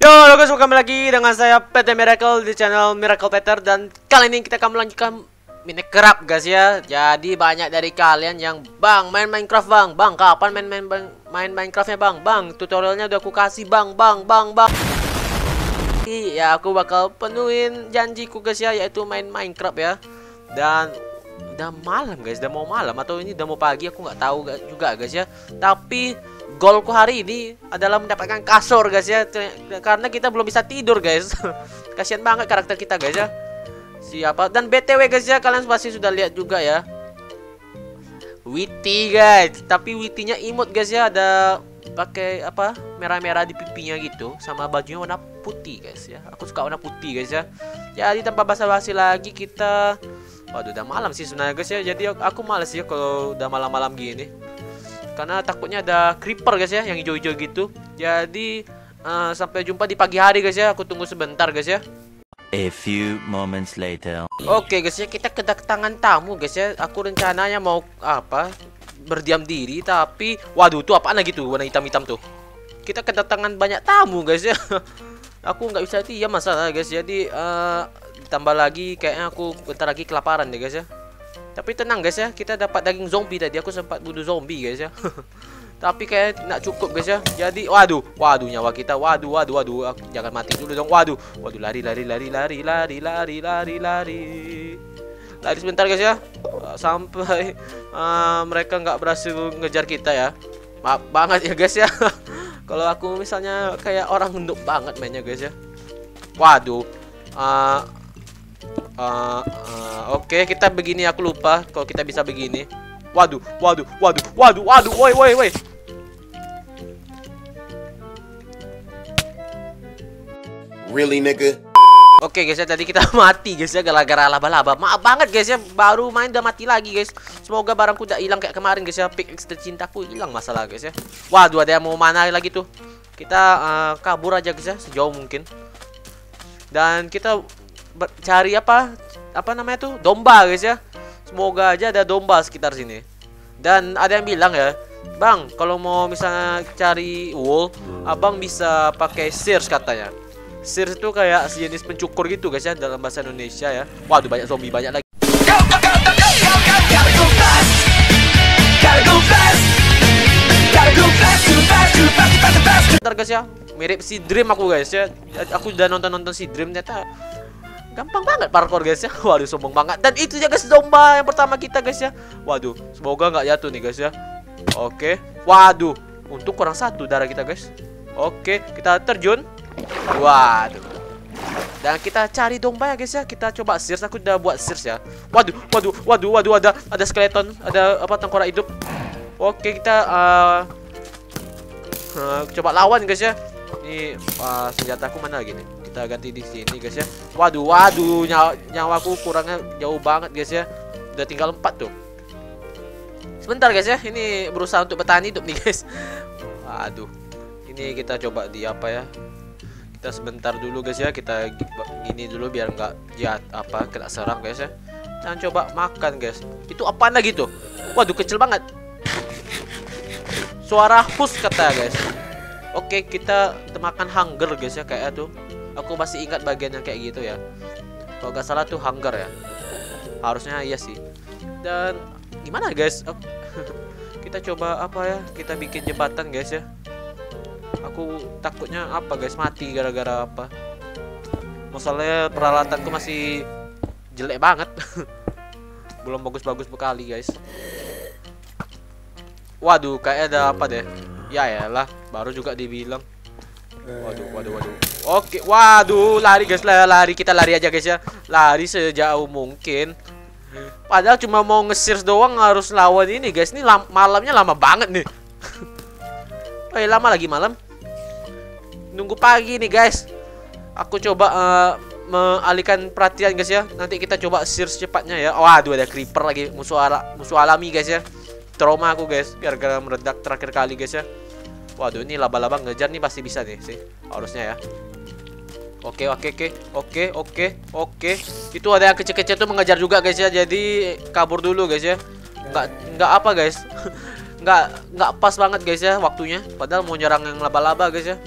Yo, halo guys, welcome lagi dengan saya PT Miracle di channel Miracle Peter. Dan kali ini kita akan melanjutkan Minecraft guys ya. Jadi banyak dari kalian yang bang main Minecraft bang kapan main Minecraftnya bang tutorialnya udah aku kasih bang. Iya, aku bakal penuhin janjiku guys ya, yaitu main Minecraft ya. Dan udah malam guys, udah mau malam atau ini udah mau pagi aku nggak tahu juga guys ya. Tapi goalku hari ini adalah mendapatkan kasur guys ya, karena kita belum bisa tidur guys. Kasihan banget karakter kita guys ya. Siapa? Dan BTW guys ya, kalian pasti sudah lihat juga ya Witty guys. Tapi Witty-nya imut guys ya, ada pakai apa merah-merah di pipinya gitu, sama bajunya warna putih guys ya. Aku suka warna putih guys ya. Jadi tanpa basa-basi lagi kita, waduh udah malam sih sebenarnya guys ya. Jadi aku males ya kalau udah malam-malam gini, karena takutnya ada creeper guys ya, yang hijau-hijau gitu. Jadi sampai jumpa di pagi hari guys ya. Aku tunggu sebentar guys ya. A few moments later. Oke guys ya, kita kedatangan tamu guys ya. Aku rencananya mau apa? Berdiam diri, tapi waduh tuh apaan lagi tuh warna hitam-hitam tuh. Kita kedatangan banyak tamu guys ya. Aku nggak bisa diam masalah guys. Jadi ditambah lagi kayaknya aku bentar lagi kelaparan deh guys ya. Tapi tenang guys ya, kita dapat daging zombie tadi. Aku sempat bunuh zombie guys ya. Tapi kayak nggak cukup guys ya. Jadi waduh nyawa kita. Waduh. Jangan mati dulu dong. Waduh lari. Lari sebentar guys ya. Sampai mereka nggak berhasil ngejar kita ya. Maaf banget ya guys ya. Kalau aku misalnya kayak orang nunduk banget mainnya guys ya. Waduh. Oke, kita begini. Aku lupa kalau kita bisa begini. Waduh, woi. Really nigga. Oke guys ya, tadi kita mati guys ya gara-gara laba-laba. Maaf banget guys ya, baru main udah mati lagi guys. Semoga barangku udah hilang kayak kemarin guys ya. Pickaxe tercintaku hilang masalah guys ya. Waduh, ada yang mau mana lagi tuh. Kita kabur aja guys ya, sejauh mungkin. Dan kita cari apa namanya tuh, domba guys ya. Semoga aja ada domba sekitar sini. Dan ada yang bilang ya, bang kalau mau misalnya cari wool, abang bisa pakai shears katanya. Shears itu kayak sejenis pencukur gitu guys ya, dalam bahasa Indonesia ya. Waduh banyak zombie, banyak lagi. Ntar guys ya, mirip si Dream aku guys ya. Aku udah nonton si Dream, ternyata gampang banget parkour guys ya. Waduh sombong banget. Dan itu ya guys domba yang pertama kita guys ya. Waduh semoga nggak jatuh nih guys ya. Oke. Waduh untung kurang satu darah kita guys. Oke kita terjun. Waduh. Dan kita cari domba ya guys ya. Kita coba search. Aku udah buat search ya. Waduh ada skeleton. Ada apa tengkorak hidup. Oke kita coba lawan guys ya. Ini senjataku mana lagi nih? Kita ganti di sini guys ya. Waduh nyawaku kurangnya jauh banget guys ya. Udah tinggal 4 tuh. Sebentar guys ya, ini berusaha untuk bertahan hidup nih guys. Waduh. Ini kita coba di apa ya? Kita sebentar dulu guys ya. Kita gini dulu biar nggak kena serang guys ya. Kita coba makan guys. Itu apaan lagi tuh? Waduh kecil banget. Suara hus kata guys. Oke, kita makan hunger guys ya kayak tuh. Aku masih ingat bagian yang kayak gitu ya. Kalau nggak salah tuh hunger ya. Harusnya iya sih. Dan gimana guys? Kita coba apa ya? Kita bikin jembatan guys ya. Aku takutnya apa guys? Mati gara-gara apa? Masalahnya peralatanku masih jelek banget. Belum bagus-bagus sekali guys. Waduh, kayaknya ada apa deh? Yaelah, baru juga dibilang. Waduh. Oke, waduh lari guys, lari kita lari aja guys ya. Lari sejauh mungkin. Padahal cuma mau nge-search doang harus lawan ini guys. Ini malamnya lama banget nih. Lama lagi malam. Nunggu pagi nih guys. Aku coba mengalihkan perhatian guys ya. Nanti kita coba search cepatnya ya. Waduh ada creeper lagi, musuh alami guys ya. Trauma aku guys gara-gara meredak terakhir kali guys ya. Waduh ini laba-laba ngejar nih pasti bisa nih sih harusnya ya. Oke. Itu ada yang kecil-kecil tuh mengejar juga guys ya. Jadi kabur dulu guys ya. Nggak apa guys. nggak pas banget guys ya waktunya. Padahal mau nyerang yang laba-laba guys ya.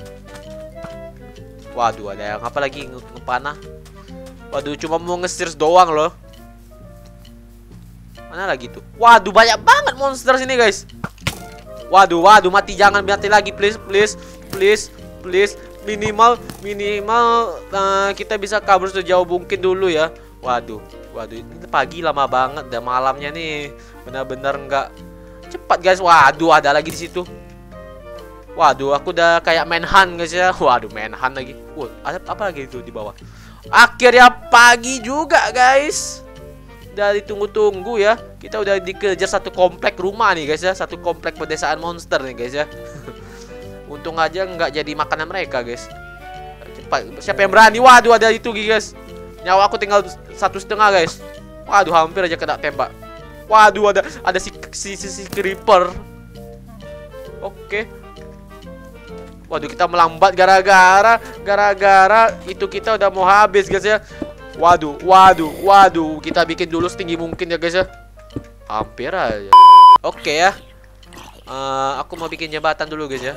Waduh, ada yang apa lagi ngepanah. Waduh, cuma mau nge-search doang loh. Mana lagi tuh? Waduh, banyak banget monster sini guys. Waduh, waduh, mati, jangan mati lagi, please, please, please, please. Minimal kita bisa kabur sejauh mungkin dulu ya. Waduh, waduh, ini pagi lama banget, dan malamnya nih benar-benar nggak cepat guys. Waduh, ada lagi di situ. Waduh, aku udah kayak manhunt guys ya. Waduh, manhunt lagi. Ada apa lagi itu di bawah? Akhirnya pagi juga guys. Dari tunggu-tunggu ya, kita udah dikejar satu komplek rumah nih guys ya, satu komplek pedesaan monster nih guys ya. Untung aja nggak jadi makanan mereka guys. Cepat, siapa yang berani? Waduh, ada itu guys. Nyawa aku tinggal 1,5 guys. Waduh, hampir aja kena tembak. Waduh, ada si creeper. Oke. Waduh, kita melambat gara-gara itu kita udah mau habis guys ya. Waduh, waduh, waduh, kita bikin dulu setinggi mungkin ya guys ya. Hampir aja. Oke ya. Aku mau bikin jembatan dulu guys ya.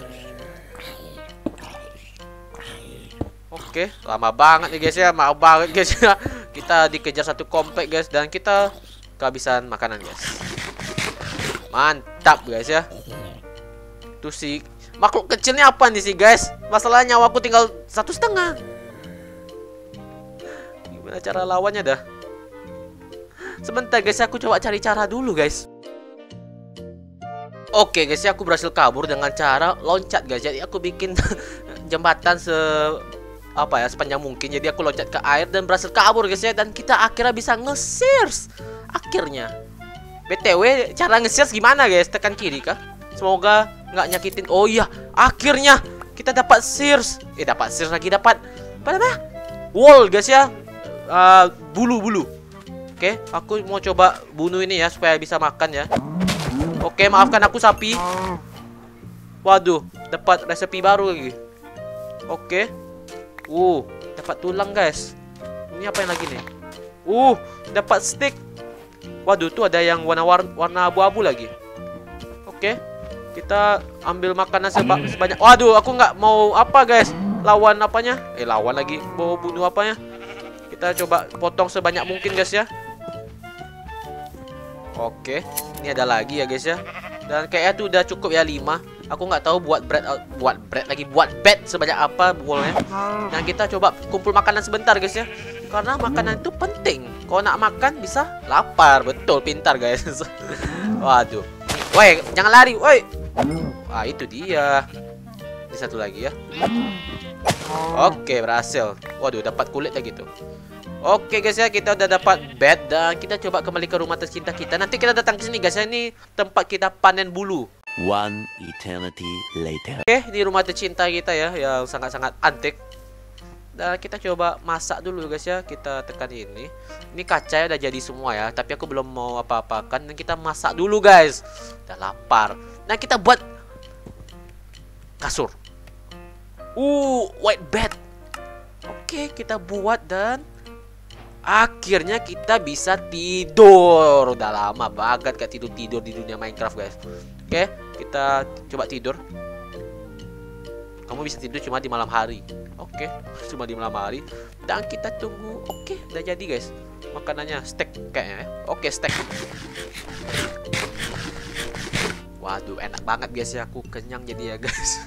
Oke, lama banget nih guys ya, maaf banget guys ya. Kita dikejar satu komplek guys dan kita kehabisan makanan guys. Mantap guys ya. Tuh si makhluk kecilnya apa nih sih guys? Masalahnya nyawaku tinggal 1,5. Gimana cara lawannya dah? Sebentar guys, aku coba cari cara dulu guys. Oke guys, aku berhasil kabur dengan cara loncat guys. Jadi aku bikin jembatan sepanjang mungkin. Jadi aku loncat ke air dan berhasil kabur guys ya. Dan kita akhirnya bisa nge-search. Akhirnya. BTW, cara nge-search gimana guys? Tekan kiri kah? Semoga nggak nyakitin. Oh iya, akhirnya kita dapat sears. Dapat sears lagi, dapat apa? Wall guys ya. Bulu. Oke, aku mau coba bunuh ini ya supaya bisa makan ya. Oke, maafkan aku sapi. Waduh, dapat resepi baru lagi. Oke. Dapat tulang guys. Ini apa yang lagi nih? Dapat stick. Waduh, tuh ada yang warna abu-abu lagi. Oke. Kita ambil makanan sebanyak. Waduh, aku nggak mau apa guys. Lawan apanya? Lawan lagi. Mau bunuh apanya? Kita coba potong sebanyak mungkin guys ya. Oke, ini ada lagi ya guys ya. Dan kayaknya tuh udah cukup ya 5. Aku nggak tahu buat bed sebanyak apa buahnya. Dan kita coba kumpul makanan sebentar guys ya. Karena makanan itu penting. Kalau nak makan bisa lapar, betul, pintar guys. Waduh. Woi, jangan lari, woi. Ah, itu dia. Ini satu lagi ya. Oke, berhasil. Waduh, dapat kulit lagi tuh. Oke guys ya, kita udah dapat bed dan kita coba kembali ke rumah tercinta kita. Nanti kita datang ke sini guys ya, ini tempat kita panen bulu. One eternity later. Oke, di rumah tercinta kita ya, yang sangat-sangat antik. Dan kita coba masak dulu guys ya. Kita tekan ini. Ini kaca udah jadi semua ya, tapi aku belum mau apa-apakan. Dan kita masak dulu guys. Udah lapar. Nah, kita buat kasur. White bed. Oke, kita buat dan akhirnya kita bisa tidur. Udah lama banget gak tidur-tidur di dunia Minecraft guys. Oke, kita coba tidur. Kamu bisa tidur cuma di malam hari. Oke, cuma di malam hari. Dan kita tunggu. Oke, udah jadi guys. Makanannya steak kayaknya. Oke, steak. Waduh, enak banget guys ya. Aku kenyang jadi ya guys.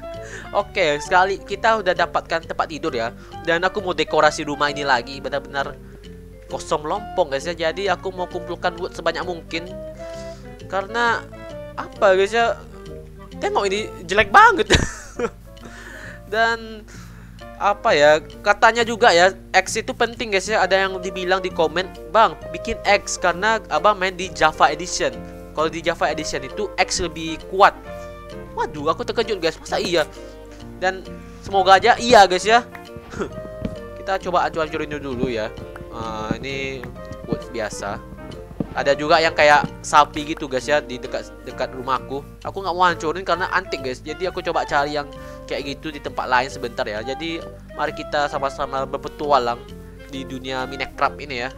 Oke, sekali kita udah dapatkan tempat tidur ya. Dan aku mau dekorasi rumah ini lagi. Benar-benar kosong lompong guys ya. Jadi aku mau kumpulkan wood sebanyak mungkin. Karena apa guys ya, tengok ini jelek banget. Dan apa ya, katanya juga ya, X itu penting guys ya. Ada yang dibilang di komen, "Bang, bikin X karena abang main di Java Edition. Kalau di Java Edition itu X lebih kuat." Waduh, aku terkejut guys. Masa iya? Dan semoga aja iya guys ya. Kita coba hancur-hancurin dulu ya. Ini wood biasa. Ada juga yang kayak sapi gitu guys ya di dekat rumahku. Aku nggak mau hancurin karena antik guys. Jadi aku coba cari yang kayak gitu di tempat lain sebentar ya. Jadi mari kita sama-sama berpetualang di dunia Minecraft ini ya.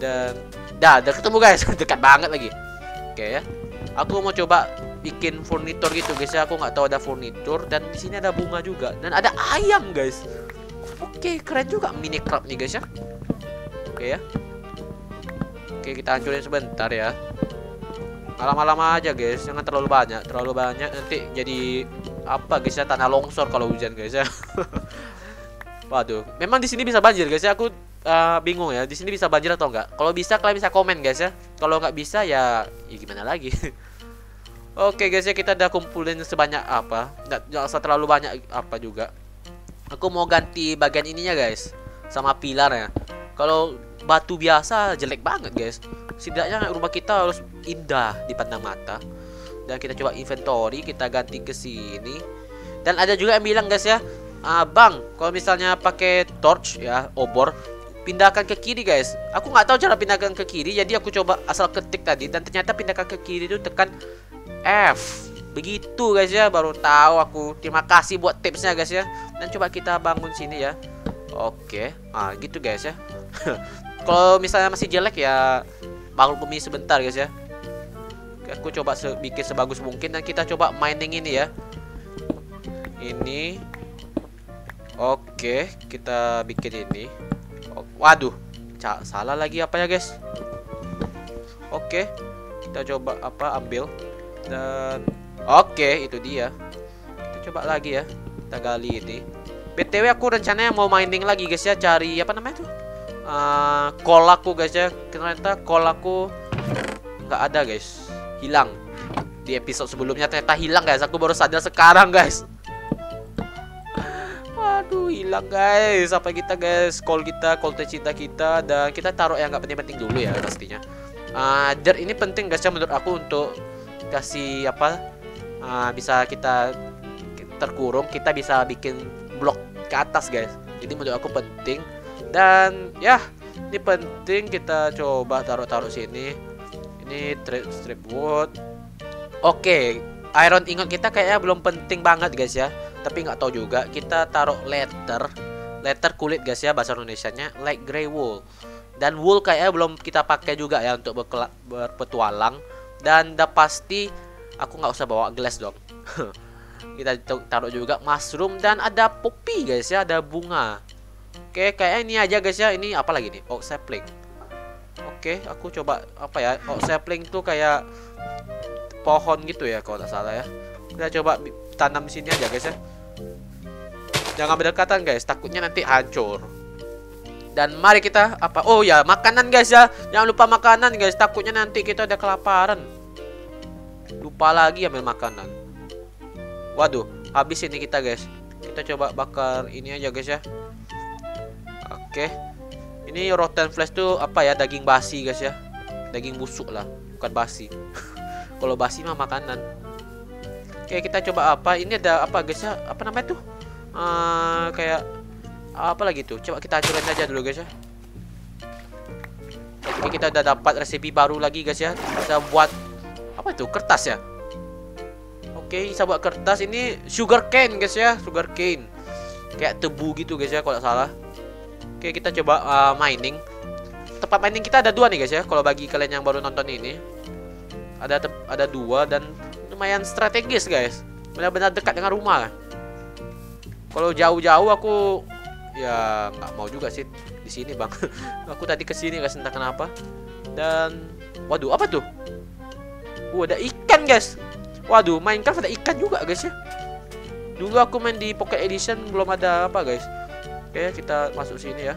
Dan dah ketemu guys. Dekat banget lagi. Oke ya. Aku mau coba bikin furnitur gitu guys ya. Aku nggak tahu ada furnitur, dan di sini ada bunga juga dan ada ayam guys. Oke, keren juga Minecraft nih guys ya. Oke ya. Oke, kita hancurin sebentar ya. Lama-lama aja guys, jangan terlalu banyak nanti jadi apa guys ya, tanah longsor kalau hujan guys ya. Waduh, memang di sini bisa banjir guys ya. Aku bingung ya, di sini bisa banjir atau enggak. Kalau bisa kalian bisa komen guys ya. Kalau nggak bisa ya, ya gimana lagi. Oke guys ya, kita udah kumpulin sebanyak apa, nggak usah terlalu banyak apa juga. Aku mau ganti bagian ininya guys, sama pilar ya. Kalau batu biasa jelek banget guys. Setidaknya rumah kita harus indah di pandang mata. Dan kita coba inventory, kita ganti ke sini. Dan ada juga yang bilang guys ya, bang, kalau misalnya pakai torch ya, obor, pindahkan ke kiri guys. Aku nggak tahu cara pindahkan ke kiri, jadi aku coba asal ketik tadi. Dan ternyata pindahkan ke kiri itu tekan F. Begitu guys ya, baru tahu aku. Terima kasih buat tipsnya guys ya. Dan coba kita bangun sini ya. Oke, gitu guys ya. Kalau misalnya masih jelek ya, maklumi sebentar guys ya. Aku coba bikin sebagus mungkin. Dan kita coba mining ini ya. Ini. Oke, kita bikin ini. Waduh, salah lagi apa ya guys. Oke, kita coba ambil. Dan oke, itu dia. Kita coba lagi ya. Kita gali ini. BTW aku rencananya mau mining lagi guys ya, cari apa namanya tuh, kolaku guys ya. Ternyata kolaku nggak ada guys, hilang. Di episode sebelumnya ternyata hilang guys. Aku baru sadar sekarang guys. Waduh, hilang guys. Apa kita guys, call tercinta kita. Dan kita taruh yang nggak penting-penting dulu ya pastinya. Dirt ini penting guys ya menurut aku untuk kasih apa, bisa kita terkurung, kita bisa bikin blok ke atas guys. Jadi menurut aku penting. Dan ya, ini penting, kita coba taruh-taruh sini. Ini strip wood. Oke, iron ingot kita kayaknya belum penting banget guys ya. Tapi nggak tahu juga, kita taruh letter kulit guys ya, bahasa Indonesianya light gray wool. Dan wool kayaknya belum kita pakai juga ya untuk berpetualang. Dan udah pasti aku nggak usah bawa glass dong. Kita taruh juga mushroom. Dan ada poppy guys ya, ada bunga. Oke, kayaknya ini aja guys ya. Ini apa lagi nih? Oak sapling. Oke, aku coba apa ya? Oak sapling tuh kayak pohon gitu ya kalau nggak salah ya. Kita coba tanam sini aja guys ya. Jangan berdekatan guys, takutnya nanti hancur. Dan mari kita apa? Oh ya, makanan guys ya. Jangan lupa makanan guys, takutnya nanti kita udah kelaparan. Lupa lagi ambil makanan. Waduh, habis ini kita guys. Kita coba bakar ini aja guys ya. Oke. Ini rotten flesh tuh apa ya? Daging basi guys ya. Daging busuk lah, bukan basi. Kalau basi mah makanan. Oke, kita coba apa? Ini ada apa guys ya? Apa namanya tuh? Kayak apa lagi tuh? Coba kita hancurin aja dulu guys ya. Oke, kita udah dapat resepi baru lagi guys ya. Kita buat apa itu? Kertas ya. Oke, bisa buat kertas. Ini sugar cane guys ya, sugar cane. Kayak tebu gitu guys ya kalau nggak salah. Oke, kita coba mining. Tempat mining kita ada dua nih guys ya. Kalau bagi kalian yang baru nonton ini, ada dua dan lumayan strategis guys. Benar-benar dekat dengan rumah. Kalau jauh-jauh aku ya nggak mau juga sih di sini bang. Aku tadi kesini guys entah kenapa. Dan waduh apa tuh? Ada ikan guys. Waduh, Minecraft ada ikan juga guys ya. Dulu aku main di Pocket Edition belum ada apa guys. Oke, kita masuk sini ya.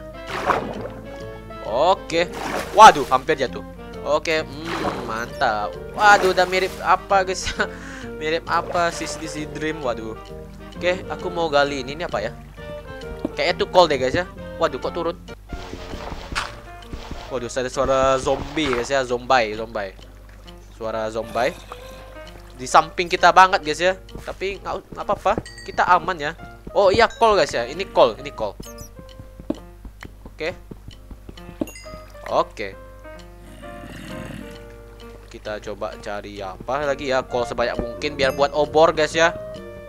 Oke. Waduh, hampir jatuh. Oke, mantap. Waduh, udah mirip apa guys? Mirip apa sih si Dream? Waduh. Oke, aku mau gali ini apa ya? Kayaknya tuh coal deh guys ya. Waduh, kok turun? Waduh, ada suara zombie guys ya, zombie. Suara zombie. Di samping kita banget guys ya. Tapi nggak apa-apa, kita aman ya. Oh iya, call guys ya. Ini call. Oke. Kita coba cari apa lagi ya. Call sebanyak mungkin biar buat obor guys ya.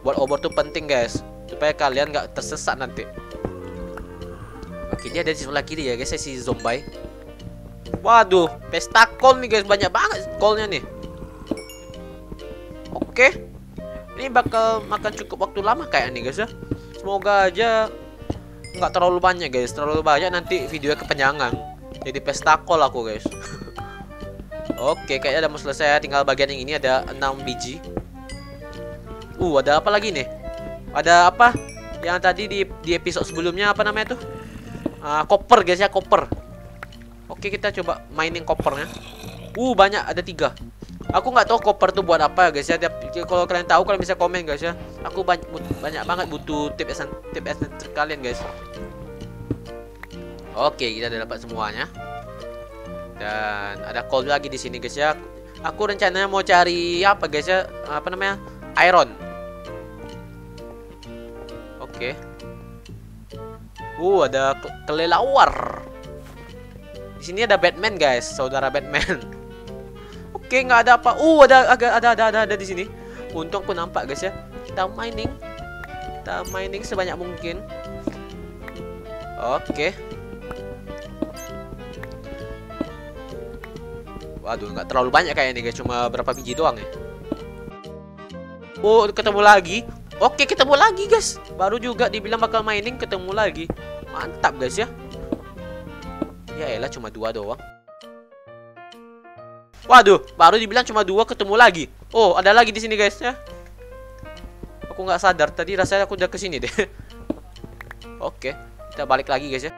Buat obor tuh penting guys, supaya kalian nggak tersesat nanti. Oke, dia ada di sebelah kiri ya guys ya, si zombie. Waduh, pesta call nih guys, banyak banget callnya nih. Oke, ini bakal makan cukup waktu lama kayak nih guys ya. Semoga aja nggak terlalu banyak guys, terlalu banyak nanti videonya kepanjangan, jadi pestakol aku guys. Oke, kayaknya udah mau selesai, tinggal bagian yang ini ada 6 biji. Ada apa lagi nih? Ada apa? Yang tadi di episode sebelumnya apa namanya tuh? Koper guys ya, koper. Oke, kita coba mining kopernya. Banyak, ada 3. Aku nggak tahu koper tuh buat apa guys ya. Kalau kalian tahu kalian bisa komen guys ya. Aku banyak banget butuh tips and trick kalian guys. Oke, kita udah dapat semuanya. Dan ada coal lagi di sini guys ya. Aku rencananya mau cari apa guys ya? Apa namanya? Iron. Oke. Ada kelelawar. Di sini ada Batman guys, saudara Batman. Oke, nggak ada apa. Ada di sini. Untung aku nampak guys ya. Kita mining sebanyak mungkin. Oke. Waduh, nggak terlalu banyak kayaknya nih guys, cuma berapa biji doang ya. Ketemu lagi. Oke, ketemu lagi guys. Baru juga dibilang bakal mining, ketemu lagi. Mantap guys ya. Yaelah, cuma 2 doang. Waduh, baru dibilang cuma 2, ketemu lagi. Ada lagi di sini guys ya. Aku nggak sadar tadi, rasanya aku udah kesini deh. Oke, kita balik lagi guys ya.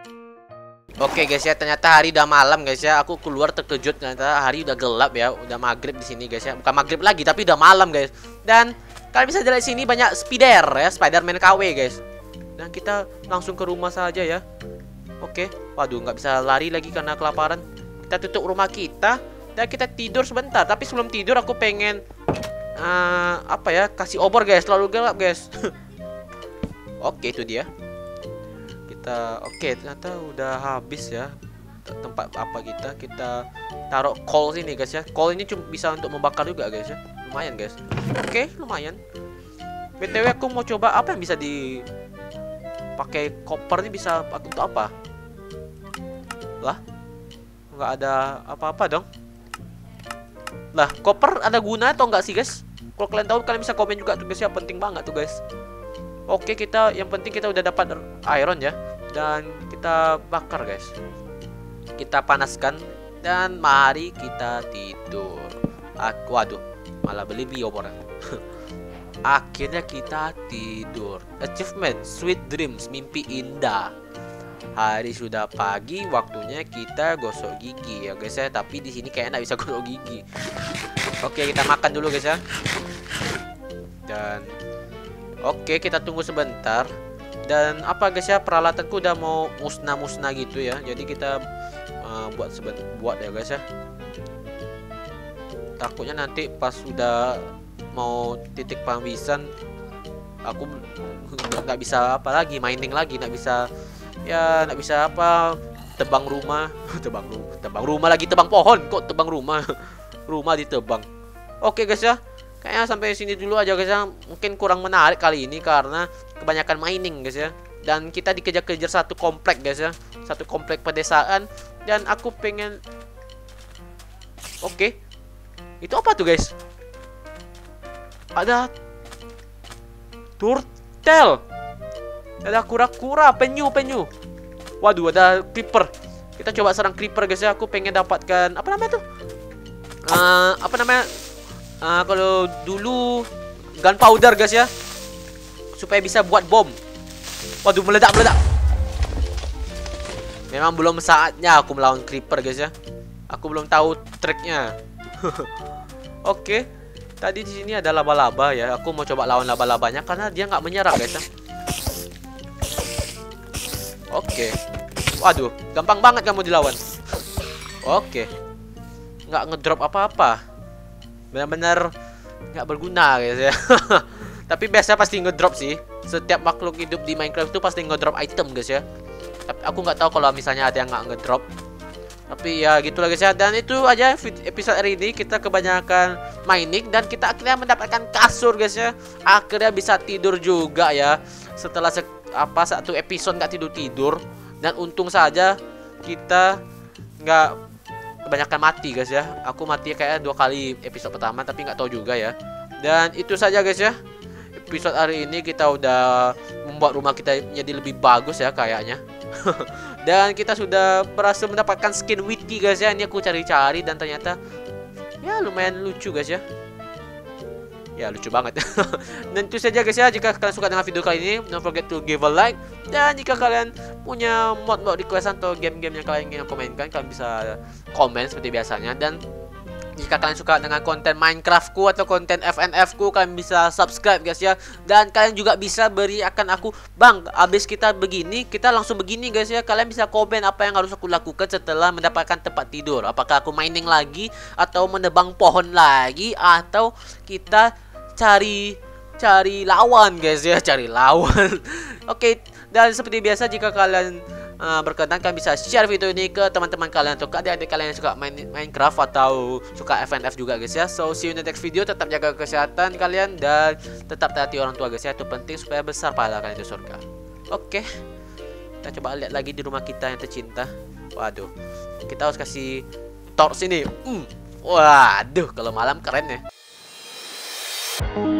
Oke guys ya, ternyata hari udah malam guys ya. Aku keluar terkejut, ternyata hari udah gelap ya. Udah maghrib di sini guys ya. Bukan maghrib lagi, tapi udah malam guys. Dan kalian bisa lihat sini banyak Spider-Man KW guys. Dan kita langsung ke rumah saja ya. Oke, waduh nggak bisa lari lagi karena kelaparan. Kita tutup rumah kita dan kita tidur sebentar. Tapi sebelum tidur aku pengen kasih obor guys. Terlalu gelap guys. Oke, itu dia. Oke, ternyata udah habis ya tempat apa kita taruh coal sini guys ya. Coal ini cuma bisa untuk membakar juga guys ya, lumayan guys. Oke, lumayan. BTW aku mau coba apa yang bisa dipakai koper ini, bisa untuk apa lah, nggak ada apa-apa dong lah. Koper ada guna atau enggak sih guys? Kalau kalian tahu kalian bisa komen juga tuh guys ya, penting banget tuh guys. Oke, kita yang penting kita udah dapat iron ya. Dan kita bakar guys. Kita panaskan. Dan mari kita tidur. Waduh, malah beli biobornya. Akhirnya kita tidur. Achievement, sweet dreams, mimpi indah. Hari sudah pagi, waktunya kita gosok gigi ya guys ya. Tapi di sini kayaknya nggak bisa gosok gigi. Oke, kita makan dulu guys ya. Dan oke, kita tunggu sebentar. Dan apa guys ya, peralatanku udah mau musnah-musnah gitu ya. Jadi kita buat ya guys ya. Takutnya nanti pas udah mau titik penghabisan aku nggak bisa apa lagi, mining lagi, nggak bisa apa, tebang rumah, tebang pohon, kok tebang rumah, rumah ditebang. Oke guys ya. Kayaknya sampai sini dulu aja guys ya. Mungkin kurang menarik kali ini karena kebanyakan mining guys ya. Dan kita dikejar-kejar satu komplek guys ya. Satu komplek pedesaan. Dan aku pengen. Oke. Itu apa tuh guys? Ada turtle. Ada kura-kura, penyu. Waduh, ada creeper. Kita coba serang creeper guys ya. Aku pengen dapatkan apa namanya tuh? Kalau dulu gunpowder guys ya, supaya bisa buat bom. Waduh, meledak. Memang belum saatnya aku melawan creeper guys ya. Aku belum tahu triknya. Oke, tadi di sini ada laba-laba ya. Aku mau coba lawan laba-labanya karena dia nggak menyerang guys ya. Oke, waduh, gampang banget kamu dilawan. Oke, nggak ngedrop apa-apa. Benar-benar nggak berguna guys ya. Tapi biasanya pasti ngedrop sih. Setiap makhluk hidup di Minecraft itu pasti ngedrop item guys ya. Tapi aku nggak tahu kalau misalnya ada yang nggak ngedrop. Tapi ya gitulah guys ya. Dan itu aja episode hari ini, kita kebanyakan mining dan kita akhirnya mendapatkan kasur guys ya. Akhirnya bisa tidur juga ya. Setelah satu episode nggak tidur. Dan untung saja kita nggak kebanyakan mati guys ya. Aku mati kayaknya 2 kali episode pertama, tapi nggak tahu juga ya. Dan itu saja guys ya, episode hari ini kita udah membuat rumah kita jadi lebih bagus ya kayaknya. Dan kita sudah berhasil mendapatkan skin Witty guys ya. Ini aku cari-cari dan ternyata ya lumayan lucu guys ya. Ya lucu banget. Dan itu saja guys ya. Jika kalian suka dengan video kali ini, don't forget to give a like. Dan jika kalian punya mod-mod request atau game-game yang kalian ingin komenkan, kalian bisa komen seperti biasanya. Dan jika kalian suka dengan konten Minecraftku atau konten FNFku, kalian bisa subscribe guys ya. Dan kalian juga bisa beri akan aku, bang, abis kita begini, kita langsung begini guys ya. Kalian bisa komen apa yang harus aku lakukan setelah mendapatkan tempat tidur. Apakah aku mining lagi, atau menebang pohon lagi, atau kita cari lawan guys ya, cari lawan. Oke, dan seperti biasa jika kalian berkenan, kalian bisa share video ini ke teman-teman kalian atau ke adik-adik kalian yang suka main Minecraft atau suka FNF juga guys ya. So see you in the next video. Tetap jaga kesehatan kalian dan tetap taati orang tua guys ya. Itu penting supaya besar pahala kalian di surga. Oke, kita coba lihat lagi di rumah kita yang tercinta. Waduh, kita harus kasih torch ini. Waduh, kalau malam keren ya.